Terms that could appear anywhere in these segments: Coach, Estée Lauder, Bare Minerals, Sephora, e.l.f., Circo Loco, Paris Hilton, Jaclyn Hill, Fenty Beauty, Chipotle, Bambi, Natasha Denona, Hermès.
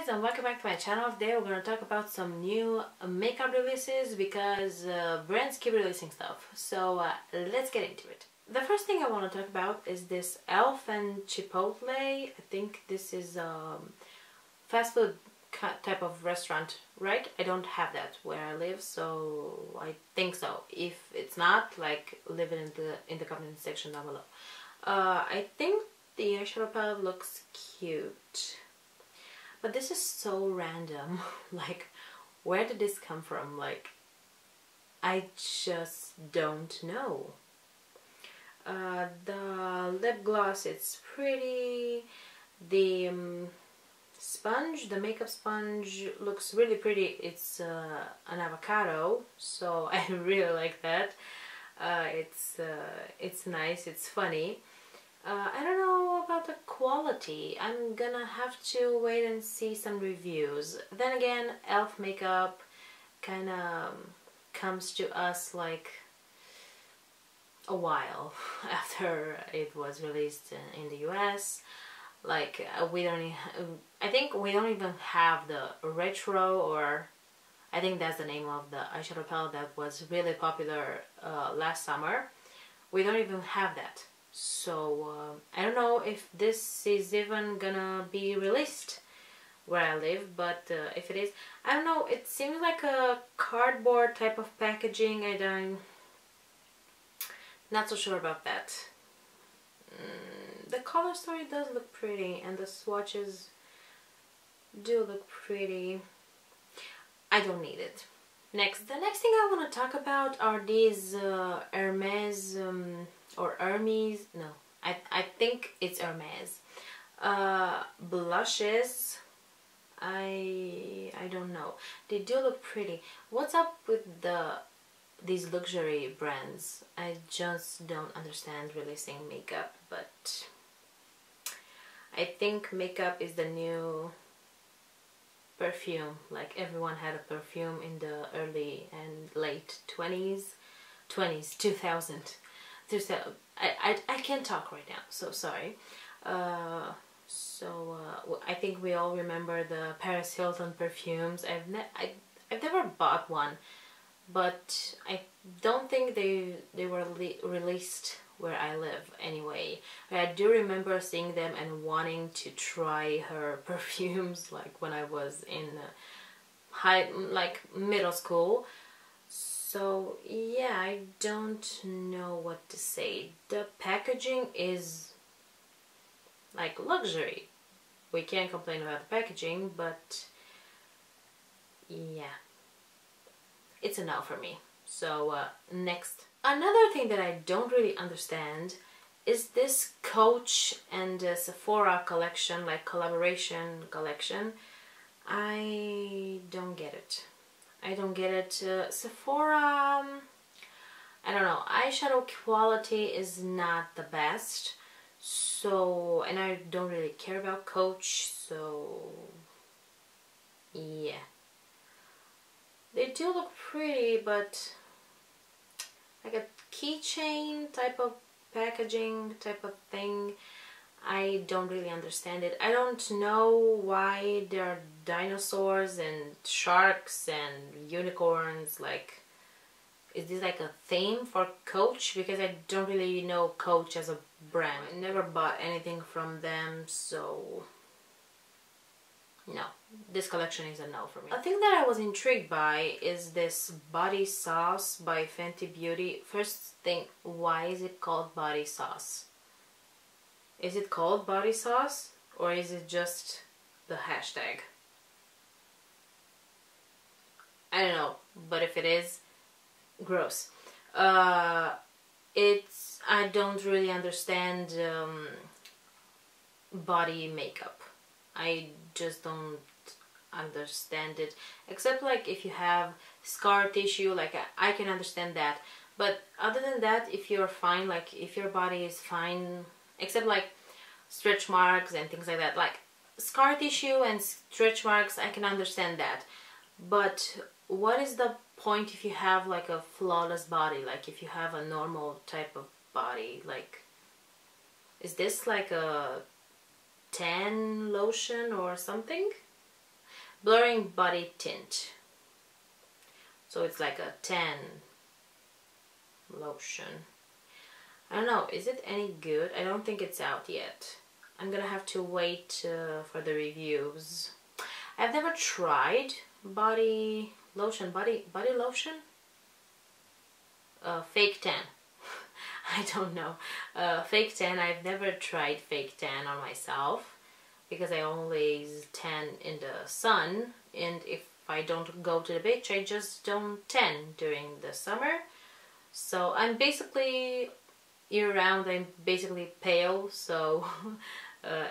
guys, and welcome back to my channel. Today we're gonna talk about some new makeup releases because brands keep releasing stuff, so let's get into it. The first thing I want to talk about is this e.l.f. and Chipotle. I think this is fast food type of restaurant, right? I don't have that where I live, so I think so. If it's not, like, leave it in the comment section down below. I think the eyeshadow palette looks cute, but this is so random. Like, where did this come from? Like, I just don't know. The lip gloss, it's pretty. The sponge, the makeup sponge, looks really pretty. It's an avocado, so I really like that. It's nice, it's funny. I don't know about the quality. I'm gonna have to wait and see some reviews. Then again, e.l.f. makeup kind of comes to us like a while after it was released in the US. Like, I think we don't even have the retro, or I think that's the name of the eyeshadow palette that was really popular last summer. We don't even have that. So I don't know if this is even gonna be released where I live, but if it is, I don't know, it seems like a cardboard type of packaging, and I'm not so sure about that. The color story does look pretty, and the swatches do look pretty. I don't need it. Next, the next thing I want to talk about are these Hermès or Hermes, no, I think it's Hermes blushes. I don't know, they do look pretty. What's up with these luxury brands? I just don't understand releasing makeup, but I think makeup is the new perfume. Like, everyone had a perfume in the early and late 2000. I can't talk right now, so sorry. I think we all remember the Paris Hilton perfumes. I've never bought one, but I don't think they were released where I live anyway. But I do remember seeing them and wanting to try her perfumes, like, when I was in middle school. So yeah, I don't know what to say. The packaging is like luxury. We can't complain about the packaging, but yeah, it's a no for me. So next. Another thing that I don't really understand is this Coach and Sephora collection, like collaboration collection. I don't get it. I don't get it. Sephora, I don't know, eyeshadow quality is not the best. So, and I don't really care about Coach, so yeah. They do look pretty, but like a keychain type of packaging type of thing, I don't really understand it. I don't know why there are dinosaurs and sharks and unicorns. Like, is this like a theme for Coach? Because I don't really know Coach as a brand. I never bought anything from them, so no, this collection is a no for me. A thing that I was intrigued by is this body sauce by Fenty Beauty. First thing, why is it called body sauce? Is it called body sauce, or is it just the hashtag? I don't know, but if it is, gross. I don't really understand body makeup. I just don't understand it, except like if you have scar tissue, like I can understand that. But other than that, if you're fine, like if your body is fine, except like stretch marks and things like that, like scar tissue and stretch marks, I can understand that. But what is the point if you have like a flawless body, like if you have a normal type of body? Like, is this like a tan lotion or something? Blurring Body Tint. So it's like a tan lotion. I don't know, is it any good? I don't think it's out yet. I'm gonna have to wait for the reviews. I've never tried body lotion, body lotion? Fake tan. I don't know. Fake tan, I've never tried fake tan on myself because I always tan in the sun, and if I don't go to the beach, I just don't tan during the summer. So I'm basically, year round, I'm basically pale, so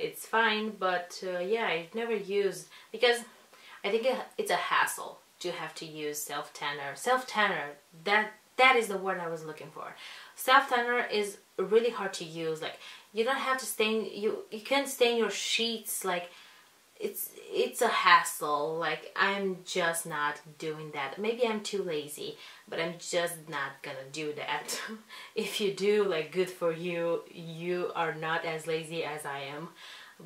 it's fine, but yeah, I've never used, because I think it's a hassle to have to use self-tanner. Self-tanner, that is the word I was looking for. Self-tanner is really hard to use. Like, you don't have to stain, you can't stain your sheets. Like, it's a hassle. Like, I'm just not doing that. Maybe I'm too lazy, but I'm just not gonna do that. If you do, like, good for you. You are not as lazy as I am.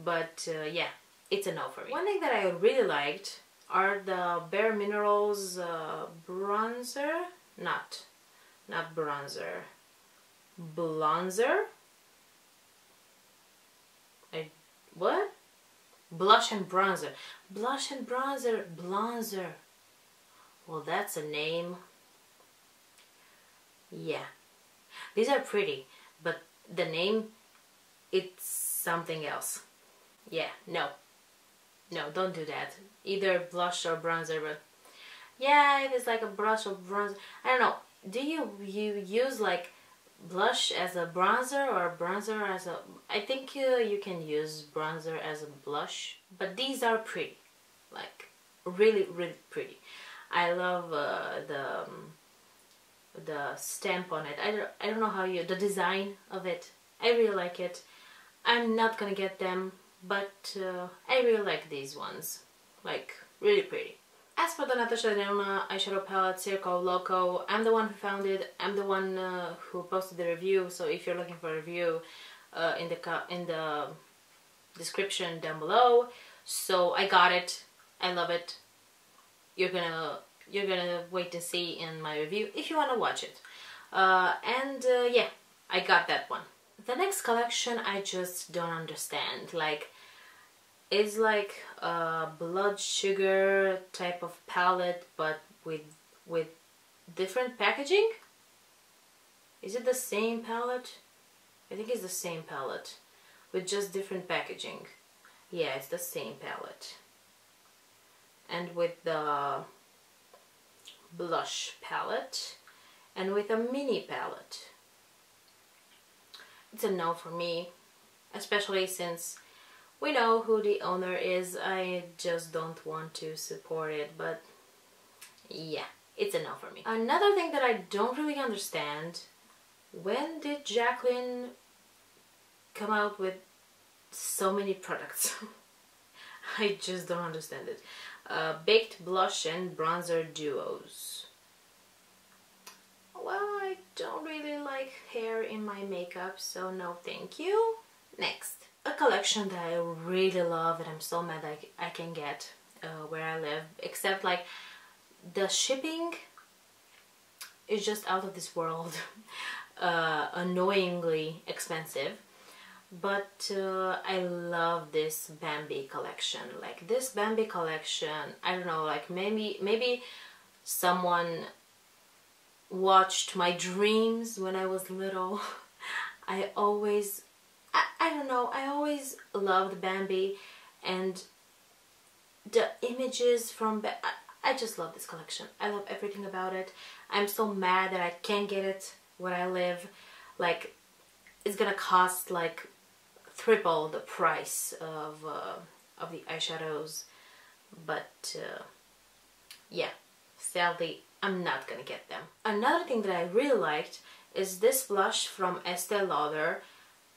But yeah, it's a no for me. One thing that I really liked are the Bare Minerals bronzer. Not bronzer, blonzer. What? Blush and bronzer. Blush and bronzer, blonzer. Well, that's a name. Yeah. These are pretty, but the name, it's something else. Yeah, no. No, don't do that. Either blush or bronzer, but yeah, if it's like a brush or bronzer, I don't know. Do you use like blush as a bronzer or bronzer as a... I think you can use bronzer as a blush, but these are pretty. Like, really, really pretty. I love the stamp on it. I don't know how you... the design of it. I really like it. I'm not gonna get them, but I really like these ones. Like, really pretty. As for the Natasha Denona eyeshadow palette, Circo Loco, I'm the one who found it, I'm the one who posted the review, so if you're looking for a review, in the description down below. So I got it, I love it, you're gonna wait to see in my review if you wanna watch it. Yeah, I got that one. The next collection I just don't understand, like, it's like a blood sugar type of palette, but with different packaging? Is it the same palette? I think it's the same palette, with just different packaging. Yeah, it's the same palette. And with the blush palette, and with a mini palette. It's a no for me, especially since we know who the owner is. I just don't want to support it, but yeah, it's a no for me. Another thing that I don't really understand, when did Jaclyn come out with so many products? I just don't understand it. Baked blush and bronzer duos. Well, I don't really like hair in my makeup, so no thank you. Next. A collection that I really love and I'm so mad I can get where I live, except like the shipping is just out of this world, annoyingly expensive, but I love this Bambi collection. Like, this Bambi collection, I don't know, like maybe someone watched my dreams when I was little. I don't know, I always loved Bambi, and the images from I just love this collection. I love everything about it. I'm so mad that I can't get it where I live. Like, it's gonna cost like triple the price of the eyeshadows, but yeah, sadly I'm not gonna get them. Another thing that I really liked is this blush from Estée Lauder.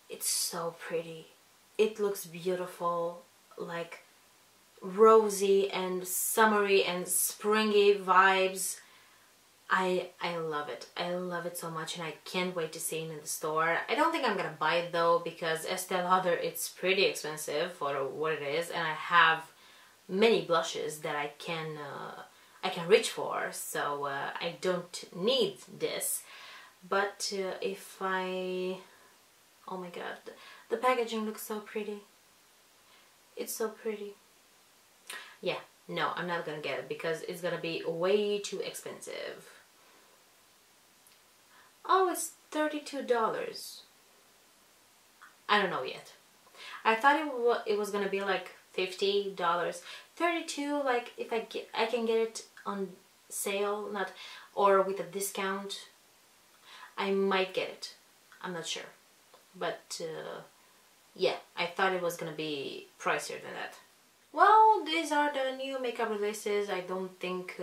It's so pretty. It looks beautiful, like rosy and summery and springy vibes. I love it. I love it so much, and I can't wait to see it in the store. I don't think I'm gonna buy it though, because Estée Lauder, it's pretty expensive for what it is, and I have many blushes that I can reach for, so I don't need this. But if I... oh my god, the packaging looks so pretty. It's so pretty. Yeah, no, I'm not gonna get it because it's gonna be way too expensive. Oh, it's $32. I don't know yet. I thought it was gonna be like $50. 32, like if I can get it on sale, not or with a discount, I might get it. I'm not sure, but yeah, I thought it was gonna be pricier than that. Well, these are the new makeup releases. I don't think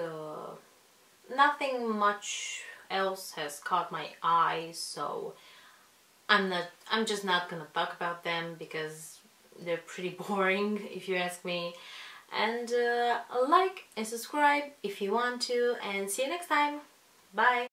nothing much else has caught my eye, so I'm just not gonna talk about them because they're pretty boring if you ask me. And like and subscribe if you want to, and see you next time. Bye.